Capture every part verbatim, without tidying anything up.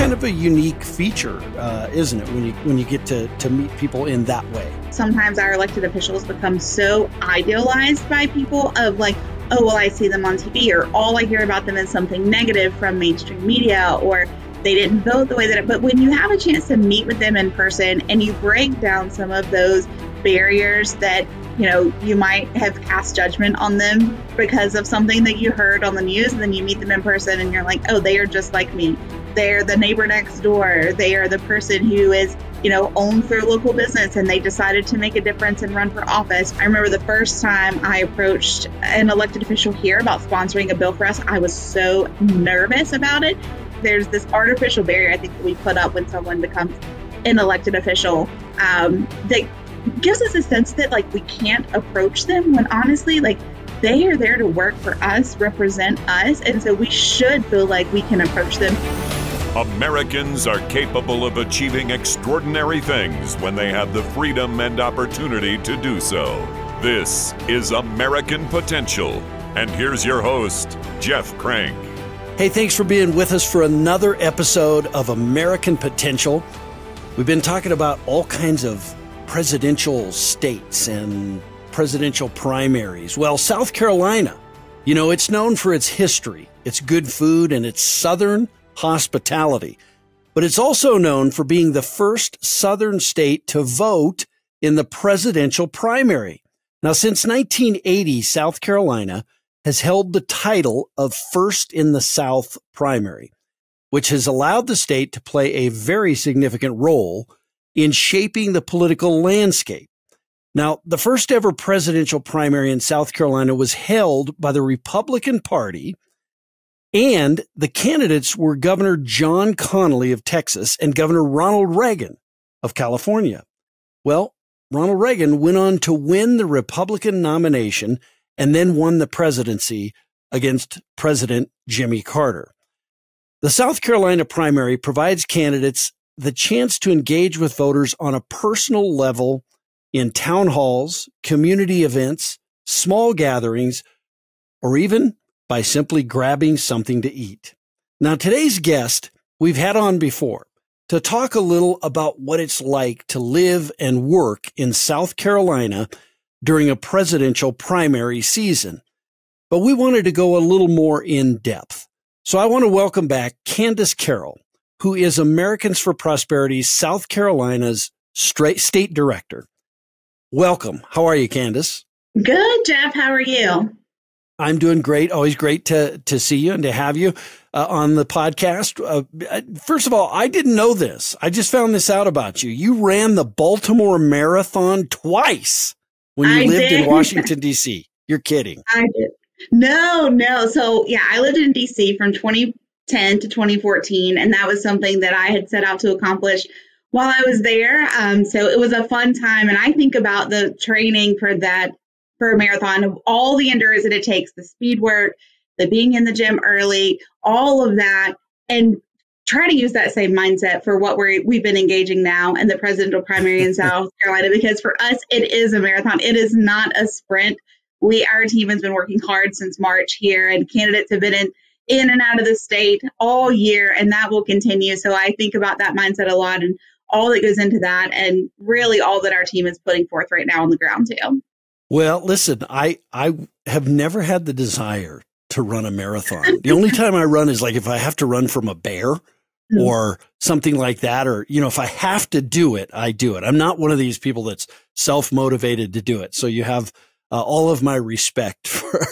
kind of a unique feature, uh, isn't it, when you when you get to, to meet people in that way? Sometimes our elected officials become so idealized by people of like, oh, well, I see them on T V, or all I hear about them is something negative from mainstream media, or they didn't vote the way that it, but when you have a chance to meet with them in person and you break down some of those barriers that, you know, you might have cast judgment on them because of something that you heard on the news, and then you meet them in person and you're like, oh, they are just like me. They're the neighbor next door. They are the person who is, you know, owns their local business and they decided to make a difference and run for office. I remember the first time I approached an elected official here about sponsoring a bill for us, I was so nervous about it. There's this artificial barrier I think that we put up when someone becomes an elected official um, that gives us a sense that like we can't approach them, when honestly, like, they are there to work for us, represent us, and so we should feel like we can approach them. Americans are capable of achieving extraordinary things when they have the freedom and opportunity to do so. This is American Potential, and here's your host, Jeff Crank. Hey, thanks for being with us for another episode of American Potential. We've been talking about all kinds of presidential states and presidential primaries. Well, South Carolina, you know, it's known for its history, its good food, and its southern hospitality, but it's also known for being the first southern state to vote in the presidential primary. Now, since nineteen eighty, South Carolina has held the title of First in the South primary, which has allowed the state to play a very significant role in shaping the political landscape. Now, the first ever presidential primary in South Carolina was held by the Republican Party, and the candidates were Governor John Connally of Texas and Governor Ronald Reagan of California. Well, Ronald Reagan went on to win the Republican nomination and then won the presidency against President Jimmy Carter. The South Carolina primary provides candidates the chance to engage with voters on a personal level in town halls, community events, small gatherings, or even by simply grabbing something to eat. Now, today's guest we've had on before to talk a little about what it's like to live and work in South Carolina during a presidential primary season. But we wanted to go a little more in depth. So I want to welcome back Candace Carroll, who is Americans for Prosperity South Carolina's state director. Welcome. How are you, Candace? Good, Jeff. How are you? I'm doing great. Always great to, to see you and to have you uh, on the podcast. Uh, first of all, I didn't know this. I just found this out about you. You ran the Baltimore Marathon twice when you I lived did. in Washington, D C You're kidding. I did. No, no. So, yeah, I lived in D C from twenty ten to twenty fourteen, and that was something that I had set out to accomplish while I was there. Um, so it was a fun time, and I think about the training for that, for a marathon, of all the endurance that it takes, the speed work, the being in the gym early, all of that, and try to use that same mindset for what we're, we've been engaging now in the presidential primary in South Carolina, because for us, it is a marathon. It is not a sprint. We, our team has been working hard since March here, and candidates have been in, in and out of the state all year, and that will continue. So I think about that mindset a lot and all that goes into that, and really all that our team is putting forth right now on the ground too. Well, listen, I, I have never had the desire to run a marathon. The only time I run is like if I have to run from a bear or something like that, or, you know, if I have to do it, I do it. I'm not one of these people that's self-motivated to do it. So you have uh, all of my respect for,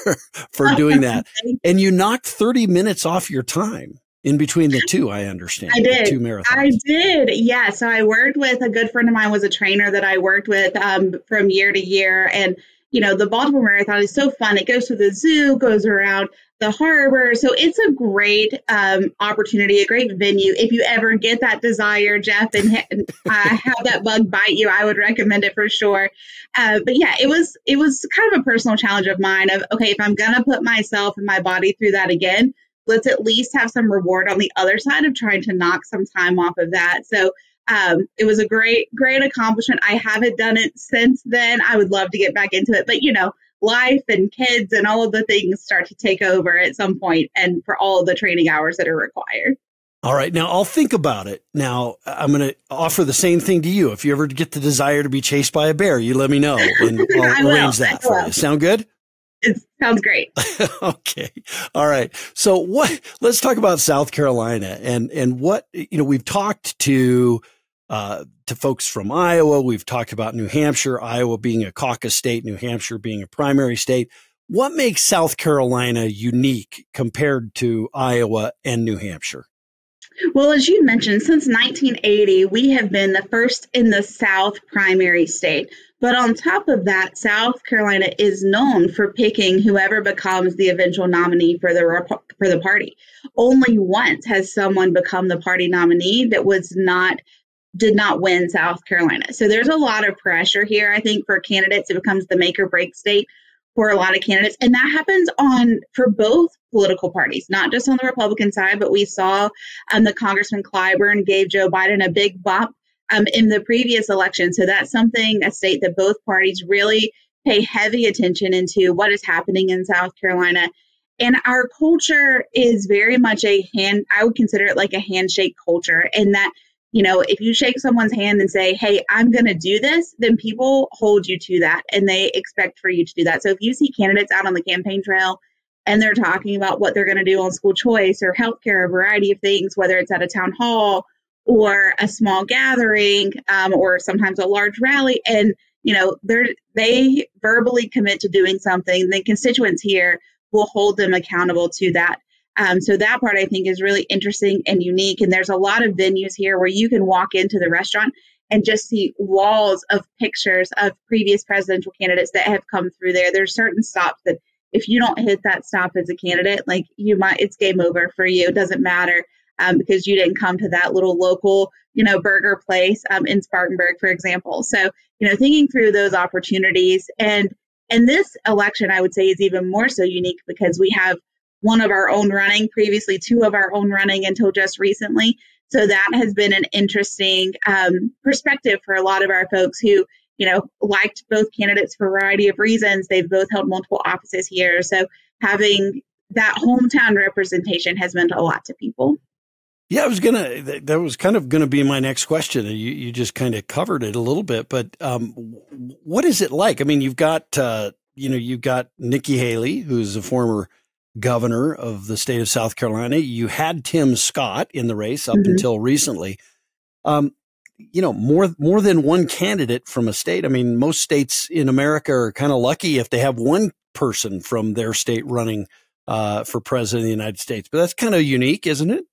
for doing that. And you knocked thirty minutes off your time in between the two, I understand. I did. The two marathons. I did. Yeah. So I worked with a good friend of mine, was a trainer that I worked with um, from year to year. And, you know, the Baltimore Marathon is so fun. It goes to the zoo, goes around the harbor. So it's a great um, opportunity, a great venue. If you ever get that desire, Jeff, and ha uh, have that bug bite you, I would recommend it for sure. Uh, but yeah, it was, it was kind of a personal challenge of mine of, okay, if I'm going to put myself and my body through that again, let's at least have some reward on the other side of trying to knock some time off of that. So um, it was a great, great accomplishment. I haven't done it since then. I would love to get back into it, but you know, life and kids and all of the things start to take over at some point, and for all of the training hours that are required. All right. Now, I'll think about it. Now, I'm going to offer the same thing to you. If you ever get the desire to be chased by a bear, you let me know, and I'll arrange that for you. Sound good? It sounds great. Okay. All right. So what, let's talk about South Carolina and, and what, you know, we've talked to, uh, to folks from Iowa. We've talked about New Hampshire, Iowa being a caucus state, New Hampshire being a primary state. What makes South Carolina unique compared to Iowa and New Hampshire? Well, as you mentioned, since nineteen eighty, we have been the first in the South primary state. But on top of that, South Carolina is known for picking whoever becomes the eventual nominee for the for the party. Only once has someone become the party nominee that was not did not win South Carolina. So there's a lot of pressure here, I think, for candidates. It becomes the make or break state for a lot of candidates. And that happens on for both political parties, not just on the Republican side, but we saw um, the Congressman Clyburn gave Joe Biden a big bump um, in the previous election. So that's something, a state that both parties really pay heavy attention into what is happening in South Carolina. And our culture is very much a hand, I would consider it like a handshake culture, in that, you know, if you shake someone's hand and say, hey, I'm going to do this, then people hold you to that and they expect for you to do that. So if you see candidates out on the campaign trail and they're talking about what they're going to do on school choice or healthcare, a variety of things, whether it's at a town hall or a small gathering um, or sometimes a large rally, and, you know, they're, they verbally commit to doing something, then constituents here will hold them accountable to that. Um, so that part, I think, is really interesting and unique. And there's a lot of venues here where you can walk into the restaurant and just see walls of pictures of previous presidential candidates that have come through there. There's certain stops that if you don't hit that stop as a candidate, like you might, it's game over for you. It doesn't matter um, because you didn't come to that little local, you know, burger place um, in Spartanburg, for example. So, you know, thinking through those opportunities, and and this election, I would say, is even more so unique because we have one of our own running, previously two of our own running until just recently. So that has been an interesting um, perspective for a lot of our folks who, you know, liked both candidates for a variety of reasons. They've both held multiple offices here. So having that hometown representation has meant a lot to people. Yeah, I was going to, that was kind of going to be my next question. You, you just kind of covered it a little bit, but um, what is it like? I mean, you've got, uh, you know, you've got Nikki Haley, who's a former governor of the state of South Carolina. You had Tim Scott in the race up mm-hmm. until recently. Um, you know, more more than one candidate from a state. I mean, most states in America are kind of lucky if they have one person from their state running uh, for president of the United States. But that's kind of unique, isn't it?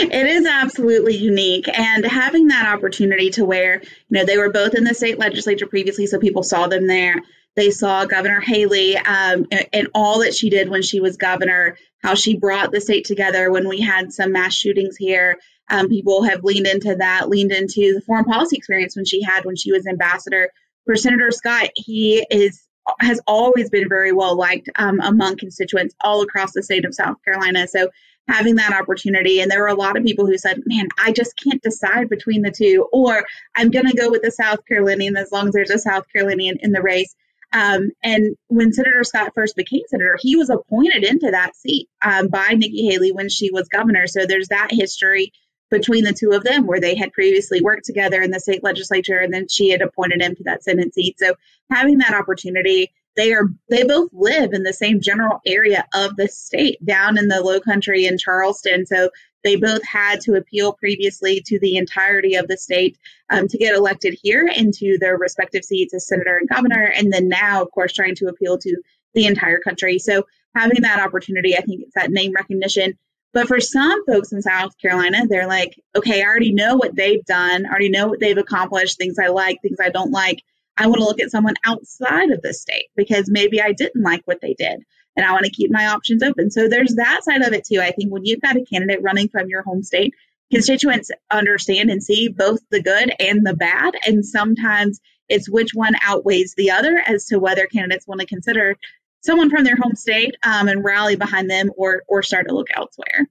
It is absolutely unique. And having that opportunity to where, you know, they were both in the state legislature previously, so people saw them there. They saw Governor Haley um, and, and all that she did when she was governor, how she brought the state together when we had some mass shootings here. Um, people have leaned into that, leaned into the foreign policy experience when she had when she was ambassador. For Senator Scott, he is has always been very well liked um, among constituents all across the state of South Carolina. So having that opportunity, and there were a lot of people who said, man, I just can't decide between the two, or I'm going to go with the South Carolinian as long as there's a South Carolinian in the race. Um, and when Senator Scott first became senator, he was appointed into that seat um, by Nikki Haley when she was governor. So there's that history between the two of them where they had previously worked together in the state legislature, and then she had appointed him to that Senate seat. So having that opportunity, they are they both live in the same general area of the state down in the Lowcountry in Charleston. So they both had to appeal previously to the entirety of the state um, to get elected here into their respective seats as senator and governor. And then now, of course, trying to appeal to the entire country. So having that opportunity, I think it's that name recognition. But for some folks in South Carolina, they're like, okay, I already know what they've done. I already know what they've accomplished, things I like, things I don't like. I want to look at someone outside of the state because maybe I didn't like what they did. And I want to keep my options open. So there's that side of it, too. I think when you've got a candidate running from your home state, constituents understand and see both the good and the bad. And sometimes it's which one outweighs the other as to whether candidates want to consider someone from their home state um, and rally behind them or or start to look elsewhere.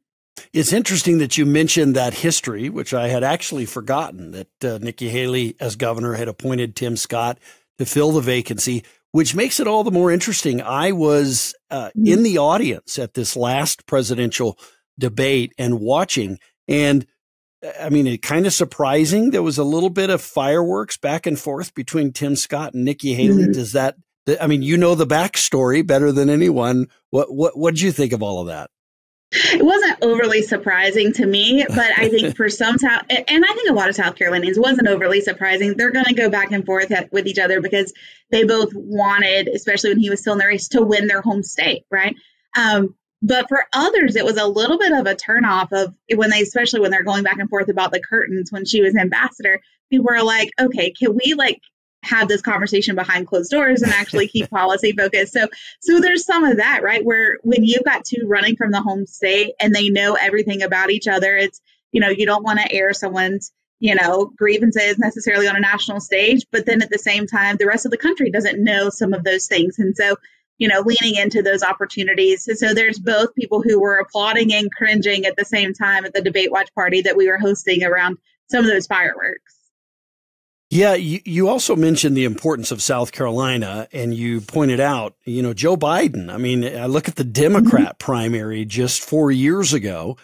It's interesting that you mentioned that history, which I had actually forgotten, that uh, Nikki Haley as governor had appointed Tim Scott to fill the vacancy, which makes it all the more interesting. I was uh, in the audience at this last presidential debate and watching, And I mean, it kind of surprising. There was a little bit of fireworks back and forth between Tim Scott and Nikki Haley. Mm-hmm. Does that, I mean, you know the backstory better than anyone. What what what did you think of all of that? It wasn't overly surprising to me, but I think for some, and I think a lot of South Carolinians, wasn't overly surprising. They're going to go back and forth with each other because they both wanted, especially when he was still in the race, to win their home state, right? Um, but for others, it was a little bit of a turnoff of when they, especially when they're going back and forth about the curtains when she was ambassador. People were like, okay, can we like have this conversation behind closed doors and actually keep policy focused? So, so there's some of that, right? Where when you've got two running from the home state and they know everything about each other, it's, you know, you don't want to air someone's, you know, grievances necessarily on a national stage, but then at the same time, the rest of the country doesn't know some of those things. And so, you know, leaning into those opportunities. And so there's both people who were applauding and cringing at the same time at the debate watch party that we were hosting around some of those fireworks. Yeah, you, you also mentioned the importance of South Carolina, and you pointed out, you know, Joe Biden. I mean, I look at the Democrat mm-hmm. primary just four years ago,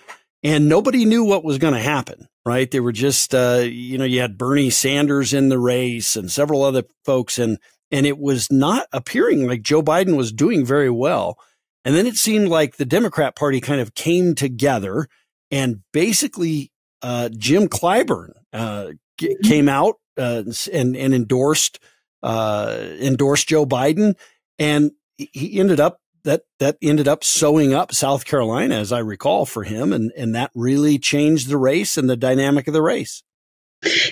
and nobody knew what was going to happen, right? They were just, uh, you know, you had Bernie Sanders in the race and several other folks, and and it was not appearing like Joe Biden was doing very well. And then it seemed like the Democrat Party kind of came together, and basically uh, Jim Clyburn uh, g came out. Uh, and, and endorsed, uh, endorsed Joe Biden. And he ended up, that, that ended up sewing up South Carolina, as I recall, for him. And, and that really changed the race and the dynamic of the race.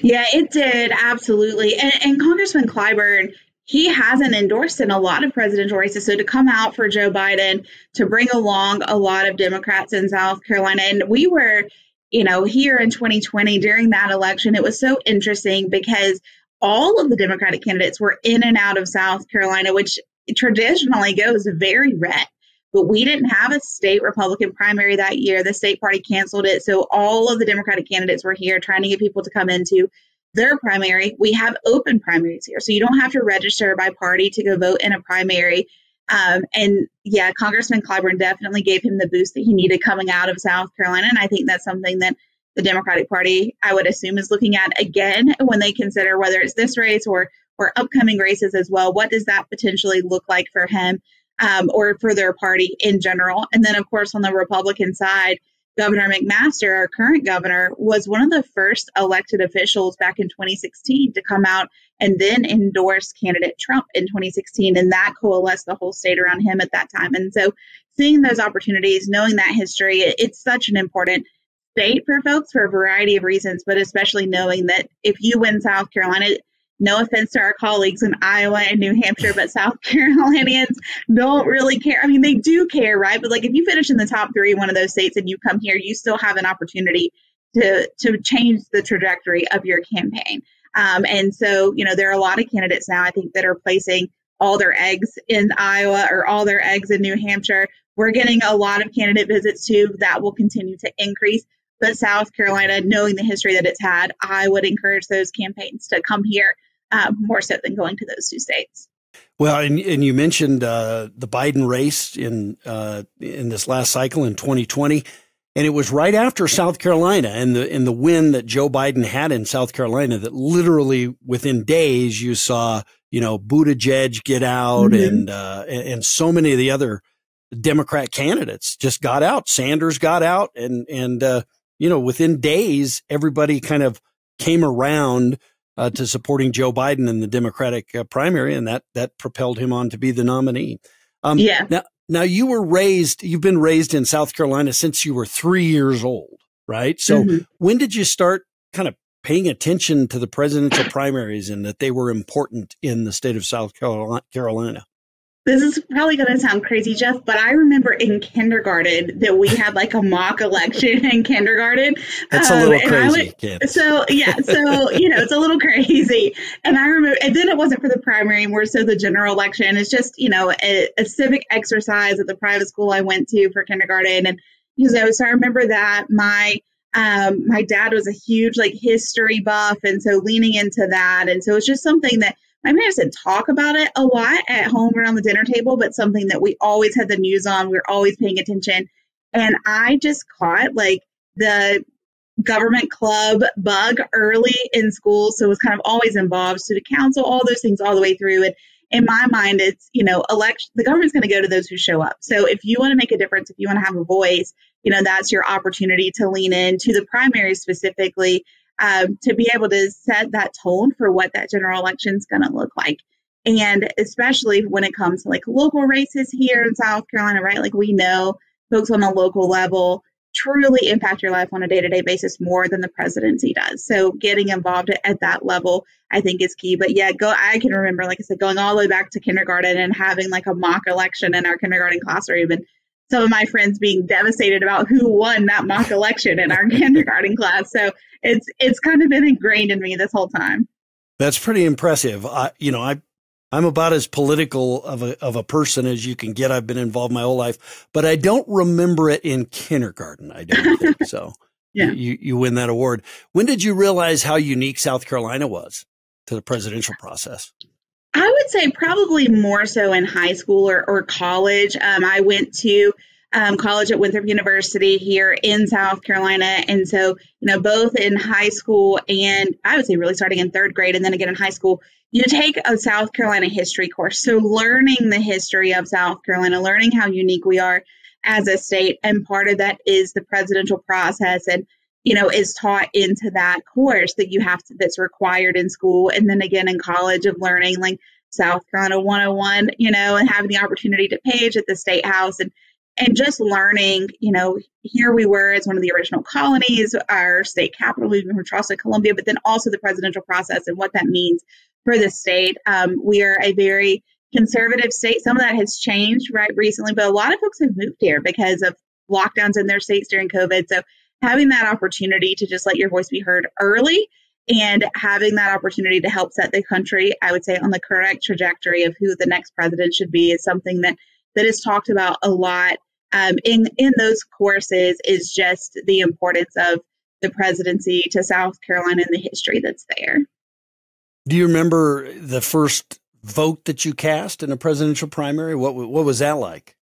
Yeah, it did. Absolutely. And, and Congressman Clyburn, he hasn't endorsed in a lot of presidential races. So to come out for Joe Biden, to bring along a lot of Democrats in South Carolina, and we were, you know, here in twenty twenty during that election, it was so interesting because all of the Democratic candidates were in and out of South Carolina, which traditionally goes very red. But we didn't have a state Republican primary that year. The state party canceled it. So all of the Democratic candidates were here trying to get people to come into their primary. We have open primaries here, so you don't have to register by party to go vote in a primary. Um, and yeah, Congressman Clyburn definitely gave him the boost that he needed coming out of South Carolina. And I think that's something that the Democratic Party, I would assume, is looking at again when they consider whether it's this race or, or upcoming races as well. What does that potentially look like for him um, or for their party in general? And then, of course, on the Republican side, Governor McMaster, our current governor, was one of the first elected officials back in twenty sixteen to come out and then endorse candidate Trump in twenty sixteen. And that coalesced the whole state around him at that time. And so seeing those opportunities, knowing that history, it's such an important state for folks for a variety of reasons, but especially knowing that if you win South Carolina, no offense to our colleagues in Iowa and New Hampshire, but South Carolinians don't really care. I mean, they do care, right? But like if you finish in the top three in one of those states and you come here, you still have an opportunity to, to change the trajectory of your campaign. Um, and so, you know, there are a lot of candidates now, I think, that are placing all their eggs in Iowa or all their eggs in New Hampshire. We're getting a lot of candidate visits, too. That will continue to increase. But South Carolina, knowing the history that it's had, I would encourage those campaigns to come here uh, more so than going to those two states. Well, and, and you mentioned uh, the Biden race in uh, in this last cycle in twenty twenty. And it was right after South Carolina and the and the win that Joe Biden had in South Carolina that literally within days you saw, you know, Buttigieg get out mm-hmm. and uh, and so many of the other Democrat candidates just got out. Sanders got out. And, and uh, you know, within days, everybody kind of came around uh, to supporting Joe Biden in the Democratic uh, primary. And that that propelled him on to be the nominee. Um, yeah. Now, Now, you were raised, you've been raised in South Carolina since you were three years old, right? So mm-hmm. when did you start kind of paying attention to the presidential primaries and that they were important in the state of South Carolina? This is probably going to sound crazy, Jeff, but I remember in kindergarten that we had like a mock election in kindergarten. That's um, a little crazy, would, So, yeah, so, you know, it's a little crazy. And I remember, and then it wasn't for the primary, more so the general election. It's just, you know, a, a civic exercise at the private school I went to for kindergarten. And, you know, so I remember that my, um, my dad was a huge like history buff. And so leaning into that. And so it's just something that my parents didn't talk about it a lot at home around the dinner table, but something that we always had the news on. We were always paying attention. And I just caught like the government club bug early in school, so was kind of always involved, student council, all those things all the way through. And in my mind, it's, you know, election, the government's going to go to those who show up. So if you want to make a difference, if you want to have a voice, you know, that's your opportunity to lean in to the primary specifically, um, to be able to set that tone for what that general election is going to look like. And especially when it comes to like local races here in South Carolina, right? Like we know folks on the local level truly impact your life on a day-to-day basis more than the presidency does. So getting involved at that level, I think, is key. But yeah, go. I can remember, like I said, going all the way back to kindergarten and having like a mock election in our kindergarten classroom, and some of my friends being devastated about who won that mock election in our kindergarten class. So it's it's kind of been ingrained in me this whole time. That's pretty impressive. I, you know, I. I'm about as political of a, of a person as you can get. I've been involved my whole life, but I don't remember it in kindergarten. I don't think so. Yeah. You, you win that award. When did you realize how unique South Carolina was to the presidential process? I would say probably more so in high school or, or college. Um, I went to um, college at Winthrop University here in South Carolina. And so, you know, both in high school and I would say really starting in third grade and then again in high school, you take a South Carolina history course. So learning the history of South Carolina, learning how unique we are as a state. And part of that is the presidential process and, you know, is taught into that course that you have to, that's required in school. And then again, in college of learning like South Carolina one oh one, you know, and having the opportunity to page at the State House and, and just learning, you know, here we were as one of the original colonies, our state capital movement from Charleston, Columbia, but then also the presidential process and what that means for the state. Um, we are a very conservative state. Some of that has changed right recently, but a lot of folks have moved here because of lockdowns in their states during COVID. So having that opportunity to just let your voice be heard early and having that opportunity to help set the country, I would say, on the correct trajectory of who the next president should be is something that, that is talked about a lot um, in, in those courses, is just the importance of the presidency to South Carolina and the history that's there. Do you remember the first vote that you cast in a presidential primary? What what was that like?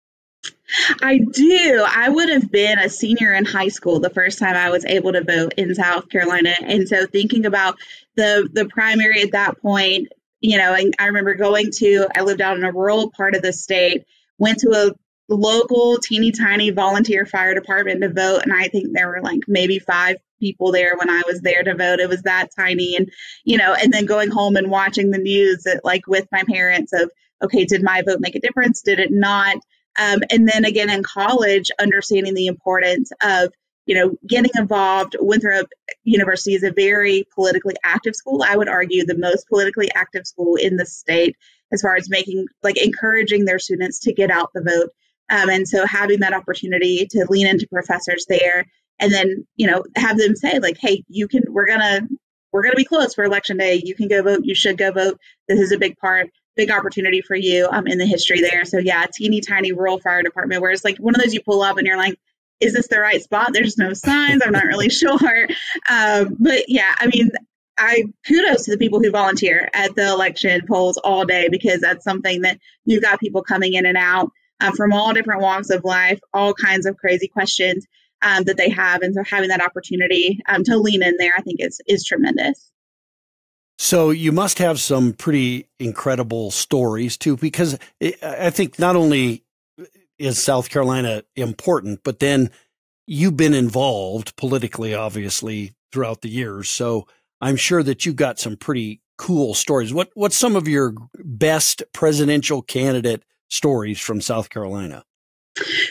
I do. I would have been a senior in high school the first time I was able to vote in South Carolina. And so thinking about the the primary at that point, you know, and I remember going to, I lived out in a rural part of the state, went to a local teeny tiny volunteer fire department to vote. And I think there were like maybe five people there when I was there to vote. It was that tiny. And, you know, and then going home and watching the news at, like with my parents of, okay, did my vote make a difference? Did it not? Um, and then again, in college, understanding the importance of, you know, getting involved. Winthrop University is a very politically active school. I would argue the most politically active school in the state, as far as making, like encouraging their students to get out the vote. Um, and so having that opportunity to lean into professors there, and then, you know, have them say like, hey, you can, we're going to, we're going to be closed for election day. You can go vote. You should go vote. This is a big part, big opportunity for you um, in the history there. So yeah, teeny tiny rural fire department where it's like one of those you pull up and you're like, is this the right spot? There's no signs. I'm not really sure. Um, but yeah, I mean, I kudos to the people who volunteer at the election polls all day, because that's something that you've got people coming in and out uh, from all different walks of life, all kinds of crazy questions. Um, that they have. And so having that opportunity um, to lean in there, I think is, is tremendous. So you must have some pretty incredible stories too, because it, I think not only is South Carolina important, but then you've been involved politically, obviously, throughout the years. So I'm sure that you've got some pretty cool stories. What, what's some of your best presidential candidate stories from South Carolina?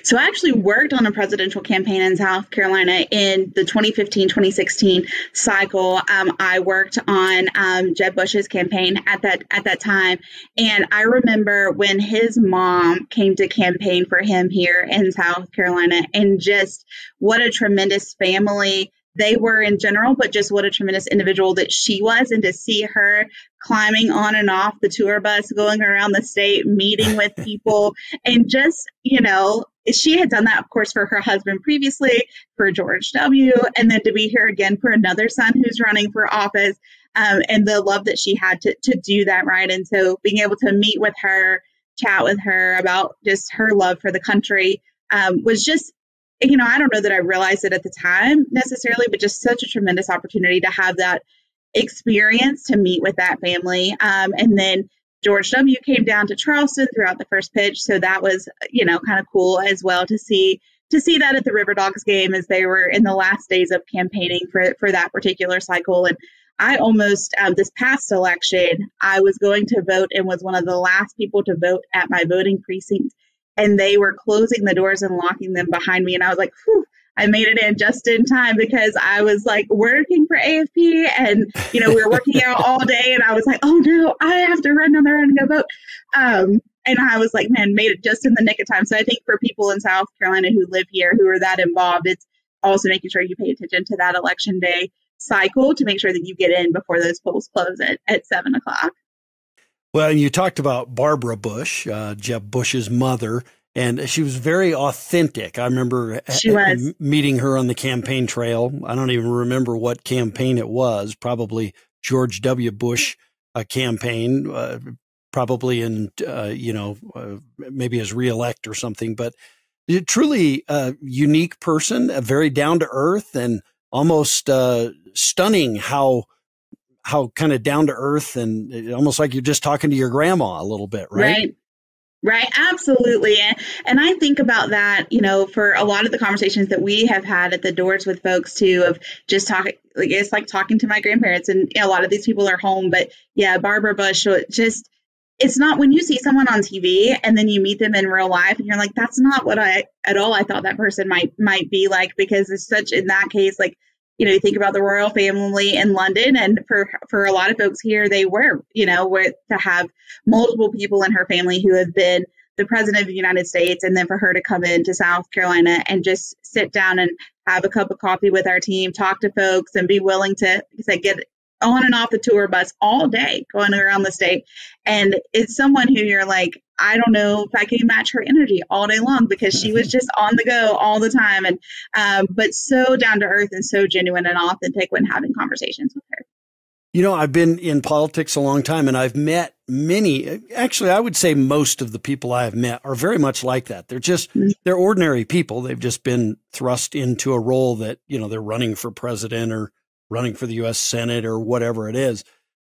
So I actually worked on a presidential campaign in South Carolina in the twenty fifteen twenty sixteen cycle. Um, I worked on um, Jeb Bush's campaign at that at that time. And I remember when his mom came to campaign for him here in South Carolina, and just what a tremendous family they were in general, but just what a tremendous individual that she was. And to see her climbing on and off the tour bus, going around the state, meeting with people, and just, you know, she had done that, of course, for her husband previously, for George W. And then to be here again for another son who's running for office, um, and the love that she had to, to do that, right? And so being able to meet with her, chat with her about just her love for the country um, was just you know, I don't know that I realized it at the time necessarily, but just such a tremendous opportunity to have that experience, to meet with that family. Um, and then George W. came down to Charleston throughout the first pitch. So that was, you know, kind of cool as well to see to see that at the Riverdogs game as they were in the last days of campaigning for, for that particular cycle. And I almost, um, this past election, I was going to vote and was one of the last people to vote at my voting precinct. And they were closing the doors and locking them behind me. And I was like, whew, I made it in just in time, because I was like working for A F P and, you know, we were working out all day, and I was like, oh no, I have to run down there and go vote. Um, and I was like, man, made it just in the nick of time. So I think for people in South Carolina who live here, who are that involved, it's also making sure you pay attention to that election day cycle to make sure that you get in before those polls close at, at seven o'clock. Well, you talked about Barbara Bush, uh, Jeb Bush's mother, and she was very authentic. I remember she was. meeting her on the campaign trail. I don't even remember what campaign it was, probably George W. Bush uh, campaign, uh, probably in, uh, you know, uh, maybe his reelect or something. But a truly uh, unique person, a very down to earth, and almost uh, stunning how how kind of down to earth, and almost like you're just talking to your grandma a little bit, right? Right. Right. Absolutely. And I think about that, you know, for a lot of the conversations that we have had at the doors with folks too, of just talking, like, it's like talking to my grandparents, and you know, a lot of these people are home, but yeah, Barbara Bush, just, it's not when you see someone on T V and then you meet them in real life and you're like, that's not what I, at all, I thought that person might, might be like, because it's such, in that case, like, you know, you think about the royal family in London, and for for a lot of folks here, they were, you know, were to have multiple people in her family who have been the president of the United States, and then for her to come into South Carolina and just sit down and have a cup of coffee with our team, talk to folks, and be willing to say, get on and off the tour bus all day going around the state. And it's someone who you're like, I don't know if I can match her energy all day long, because she was just on the go all the time. And, um, but so down to earth and so genuine and authentic when having conversations with her. You know, I've been in politics a long time, and I've met many, actually, I would say most of the people I've met are very much like that. They're just, they're ordinary people. They've just been thrust into a role that, you know, they're running for president or running for the U S Senate or whatever it is.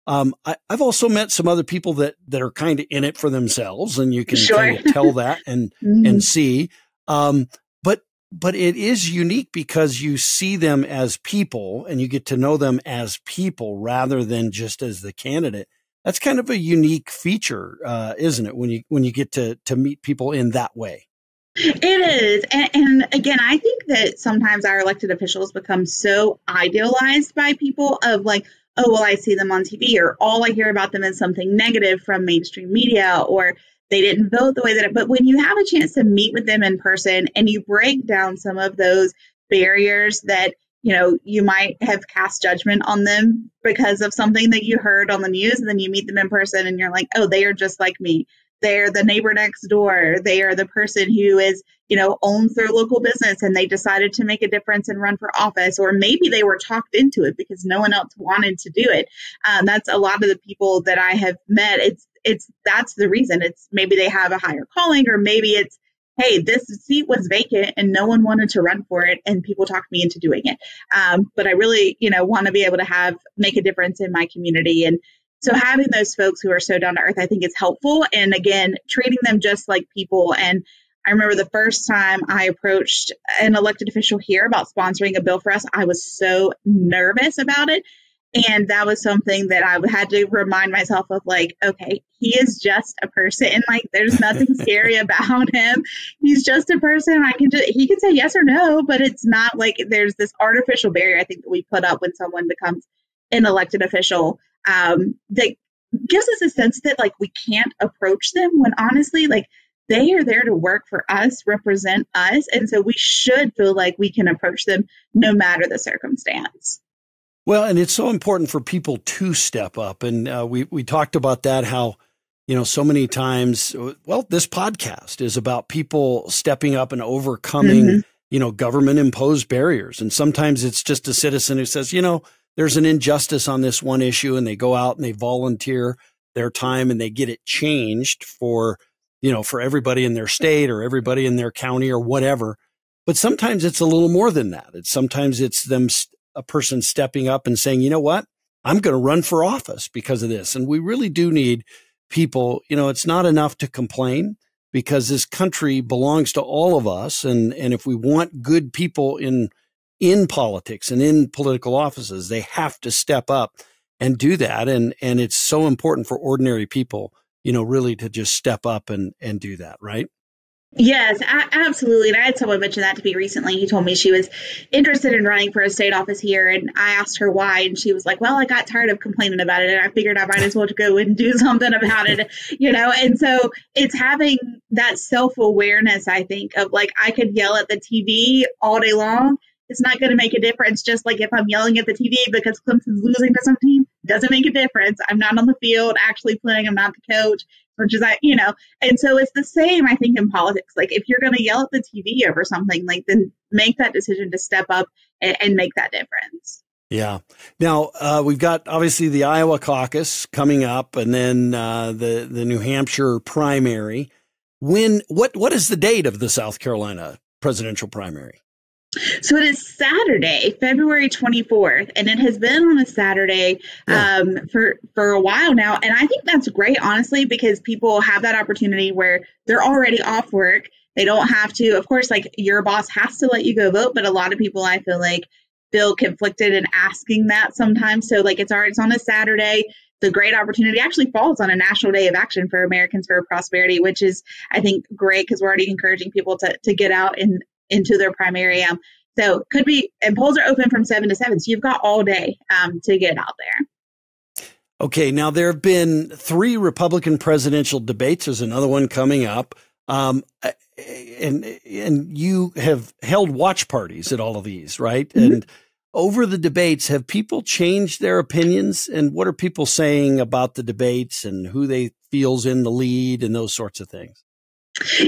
Um, I, I've also met some other people that, that are kind of in it for themselves, and you can sure. kind of tell that and, mm-hmm. and see. Um, but, but it is unique because you see them as people, and you get to know them as people rather than just as the candidate. That's kind of a unique feature, uh, isn't it? When you, when you get to, to meet people in that way. It is. And, and again, I think that sometimes our elected officials become so idealized by people of like, oh, well, I see them on T V, or all I hear about them is something negative from mainstream media, or they didn't vote the way that it, but when you have a chance to meet with them in person and you break down some of those barriers that, you know, you might have cast judgment on them because of something that you heard on the news, and then you meet them in person and you're like, oh, they are just like me. They're the neighbor next door. They are the person who is, you know, owns their local business, and they decided to make a difference and run for office. Or maybe they were talked into it because no one else wanted to do it. Um, that's a lot of the people that I have met. It's, it's, that's the reason. It's maybe they have a higher calling, or maybe it's, hey, this seat was vacant and no one wanted to run for it, and people talked me into doing it. Um, but I really, you know, want to be able to have, make a difference in my community. And so having those folks who are so down to earth, I think, is helpful. And again, treating them just like people. And I remember the first time I approached an elected official here about sponsoring a bill for us, I was so nervous about it. And that was something that I had to remind myself of, like, okay, he is just a person. Like, there's nothing scary about him. He's just a person. I can just, he can say yes or no, but it's not like there's this artificial barrier, I think, that we put up when someone becomes an elected official, um, that gives us a sense that, like, we can't approach them, when honestly, like, they are there to work for us, represent us. And so we should feel like we can approach them no matter the circumstance. Well, and it's so important for people to step up. And uh, we, we talked about that, how, you know, so many times, well, this podcast is about people stepping up and overcoming, mm-hmm. you know, government imposed barriers. And sometimes it's just a citizen who says, you know, there's an injustice on this one issue, and they go out and they volunteer their time and they get it changed for, you know, for everybody in their state or everybody in their county or whatever. But sometimes it's a little more than that. It's sometimes it's them, a person stepping up and saying, you know what, I'm going to run for office because of this. And we really do need people, you know, it's not enough to complain, because this country belongs to all of us. And, and if we want good people in, in politics and in political offices, they have to step up and do that. And, and it's so important for ordinary people, you know, really to just step up and, and do that. Right. Yes, absolutely. And I had someone mention that to me recently. He told me she was interested in running for a state office here. And I asked her why. And she was like, well, I got tired of complaining about it, and I figured I might as well go and do something about it, you know? And so it's having that self-awareness, I think, of like, I could yell at the T V all day long. It's not going to make a difference. Just like if I'm yelling at the T V because Clemson's losing to some team, doesn't make a difference. I'm not on the field actually playing. I'm not the coach. Which is, you know, and so it's the same, I think, in politics. Like, if you're going to yell at the T V over something, like, then make that decision to step up and, and make that difference. Yeah. Now, uh, we've got, obviously, the Iowa caucus coming up, and then uh, the, the New Hampshire primary. When, what, what is the date of the South Carolina presidential primary? So it is Saturday, February twenty-fourth, and it has been on a Saturday um, yeah. for, for a while now. And I think that's great, honestly, because people have that opportunity where they're already off work. They don't have to. Of course, like your boss has to let you go vote. But a lot of people, I feel like, feel conflicted in asking that sometimes. So like it's already it's on a Saturday. The great opportunity actually falls on a national day of action for Americans for Prosperity, which is, I think, great because we're already encouraging people to, to get out and into their primary. Um, so could be, and polls are open from seven to seven. So you've got all day um, to get out there. Okay. Now there have been three Republican presidential debates. There's another one coming up. Um, and, and you have held watch parties at all of these, right? Mm-hmm. And over the debates, have people changed their opinions? And what are people saying about the debates and who they feel's in the lead and those sorts of things?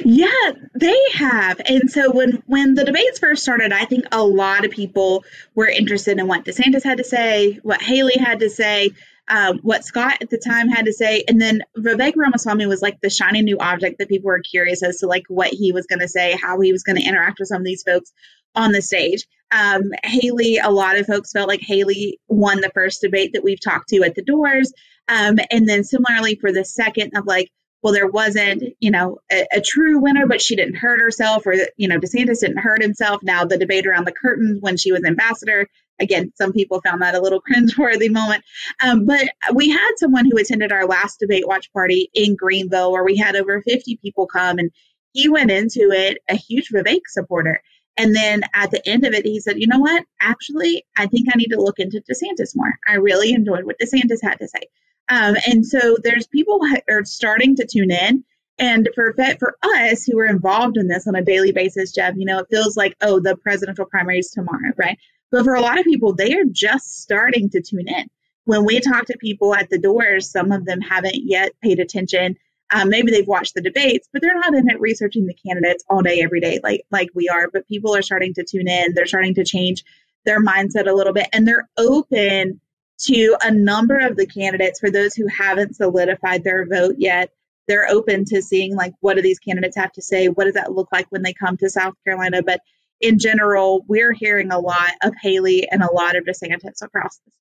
Yeah, they have. And so when, when the debates first started, I think a lot of people were interested in what DeSantis had to say, what Haley had to say, um, what Scott at the time had to say. And then Vivek Ramaswamy was like the shiny new object that people were curious as to like what he was going to say, how he was going to interact with some of these folks on the stage. Um, Haley, a lot of folks felt like Haley won the first debate that we've talked to at the doors. Um, and then similarly for the second of like, well, there wasn't, you know, a, a true winner, but she didn't hurt herself, or, you know, DeSantis didn't hurt himself. Now, the debate around the curtain when she was ambassador, again, some people found that a little cringeworthy moment. Um, but we had someone who attended our last debate watch party in Greenville, where we had over fifty people come, and he went into it a huge Vivek supporter. And then at the end of it, he said, you know what, actually, I think I need to look into DeSantis more. I really enjoyed what DeSantis had to say. Um, and so there's people who are starting to tune in. And for for us who are involved in this on a daily basis, Jeff, you know, it feels like, oh, the presidential primary is tomorrow, right? But for a lot of people, they are just starting to tune in. When we talk to people at the doors, some of them haven't yet paid attention. Um, maybe they've watched the debates, but they're not in it researching the candidates all day, every day, like like we are. But people are starting to tune in. They're starting to change their mindset a little bit, and they're open to a number of the candidates. For those who haven't solidified their vote yet, they're open to seeing like, what do these candidates have to say? What does that look like when they come to South Carolina? But in general, we're hearing a lot of Haley and a lot of DeSantis across the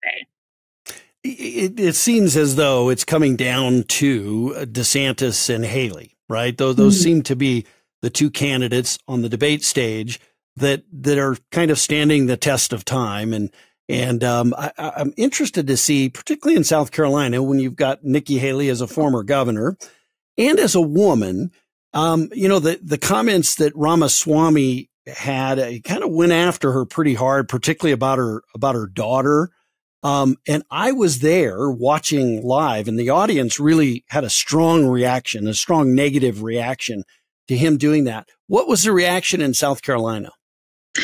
state. It, it seems as though it's coming down to DeSantis and Haley, right? Those, those mm-hmm. seem to be the two candidates on the debate stage that, that are kind of standing the test of time. And And um, I, I'm interested to see, particularly in South Carolina, when you've got Nikki Haley as a former governor and as a woman, um, you know, the, the comments that Ramaswamy had, he kind of went after her pretty hard, particularly about her about her daughter. Um, and I was there watching live, and the audience really had a strong reaction, a strong negative reaction to him doing that. What was the reaction in South Carolina?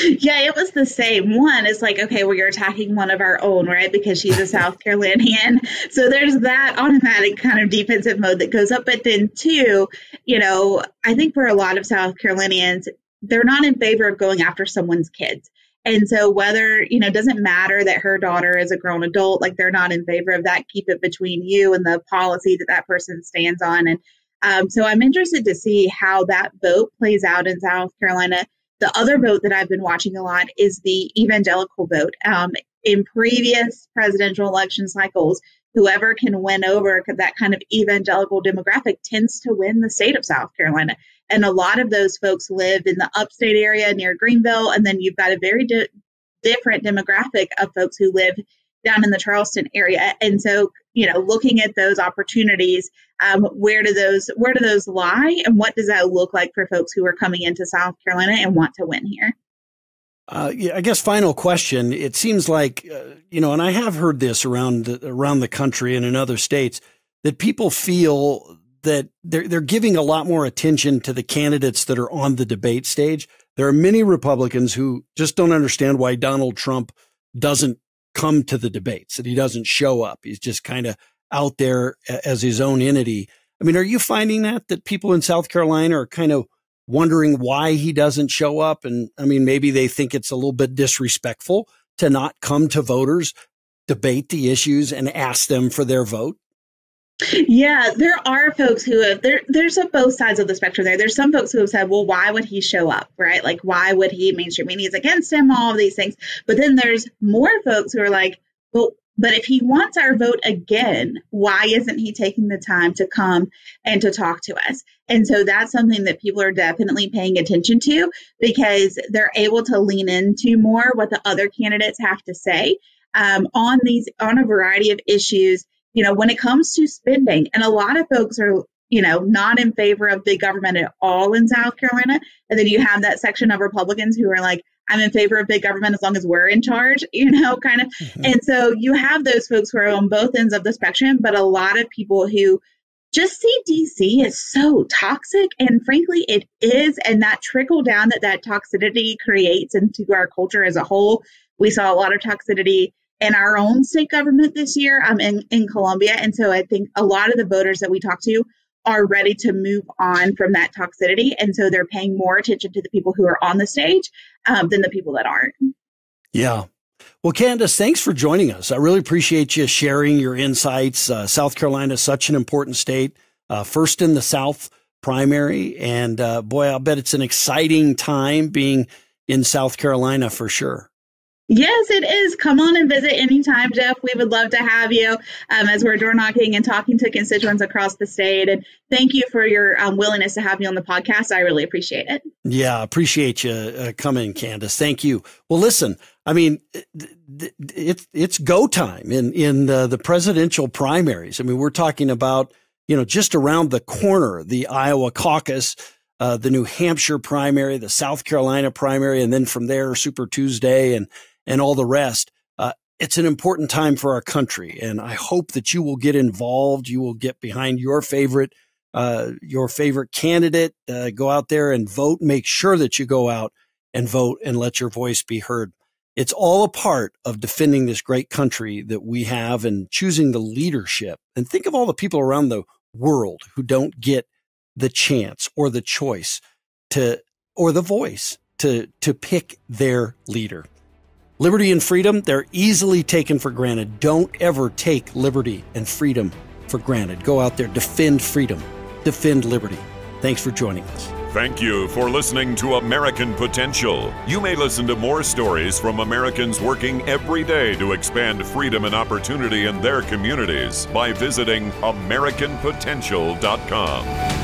Yeah, it was the same one. It's like, okay, well, you're attacking one of our own, right? Because she's a South Carolinian. So there's that automatic kind of defensive mode that goes up. But then too, you know, I think for a lot of South Carolinians, they're not in favor of going after someone's kids. And so whether, you know, it doesn't matter that her daughter is a grown adult, like they're not in favor of that. Keep it between you and the policy that that person stands on. And um, so I'm interested to see how that vote plays out in South Carolina. The other vote that I've been watching a lot is the evangelical vote. Um, in previous presidential election cycles, whoever can win over that kind of evangelical demographic tends to win the state of South Carolina. And a lot of those folks live in the upstate area near Greenville. And then you've got a very di- different demographic of folks who live down in the Charleston area. And so, you know, looking at those opportunities, um, where do those where do those lie? And what does that look like for folks who are coming into South Carolina and want to win here? Uh, yeah, I guess final question. It seems like, uh, you know, and I have heard this around the, around the country and in other states, that people feel that they're, they're giving a lot more attention to the candidates that are on the debate stage. There are many Republicans who just don't understand why Donald Trump doesn't come to the debates, that he doesn't show up. He's just kind of out there as his own entity. I mean, are you finding that, that people in South Carolina are kind of wondering why he doesn't show up? And I mean, maybe they think it's a little bit disrespectful to not come to voters, debate the issues, and ask them for their vote. Yeah, there are folks who have, there, there's a both sides of the spectrum there. There's some folks who have said, well, why would he show up, right? Like, why would he, mainstream media's against him, all of these things. But then there's more folks who are like, well, but if he wants our vote again, why isn't he taking the time to come and to talk to us? And so that's something that people are definitely paying attention to, because they're able to lean into more what the other candidates have to say um, on these, on a variety of issues. You know, when it comes to spending, and a lot of folks are, you know, not in favor of big government at all in South Carolina. And then you have that section of Republicans who are like, I'm in favor of big government as long as we're in charge, you know, kind of. Mm-hmm. And so you have those folks who are on both ends of the spectrum, but a lot of people who just see D C as so toxic. And frankly, it is. And that trickle down that that toxicity creates into our culture as a whole. We saw a lot of toxicity in our own state government this year um, in, in Columbia. And so I think a lot of the voters that we talk to are ready to move on from that toxicity. And so they're paying more attention to the people who are on the stage um, than the people that aren't. Yeah. Well, Candace, thanks for joining us. I really appreciate you sharing your insights. Uh, South Carolina is such an important state, uh, first in the South primary. And uh, boy, I'll bet it's an exciting time being in South Carolina for sure. Yes, it is. Come on and visit anytime, Jeff. We would love to have you um, as we're door knocking and talking to constituents across the state. And thank you for your um, willingness to have me on the podcast. I really appreciate it. Yeah, appreciate you uh, coming, Candace. Thank you. Well, listen, I mean, it's it, it's go time in in the, the presidential primaries. I mean, we're talking about, you know, just around the corner, the Iowa caucus, uh, the New Hampshire primary, the South Carolina primary, and then from there, Super Tuesday and and all the rest. Uh, it's an important time for our country. And I hope that you will get involved. You will get behind your favorite, uh, your favorite candidate, uh, go out there and vote. Make sure that you go out and vote and let your voice be heard. It's all a part of defending this great country that we have and choosing the leadership. And think of all the people around the world who don't get the chance or the choice to, or the voice to, to pick their leader. Liberty and freedom, they're easily taken for granted. Don't ever take liberty and freedom for granted. Go out there, defend freedom, defend liberty. Thanks for joining us. Thank you for listening to American Potential. You may listen to more stories from Americans working every day to expand freedom and opportunity in their communities by visiting American Potential dot com.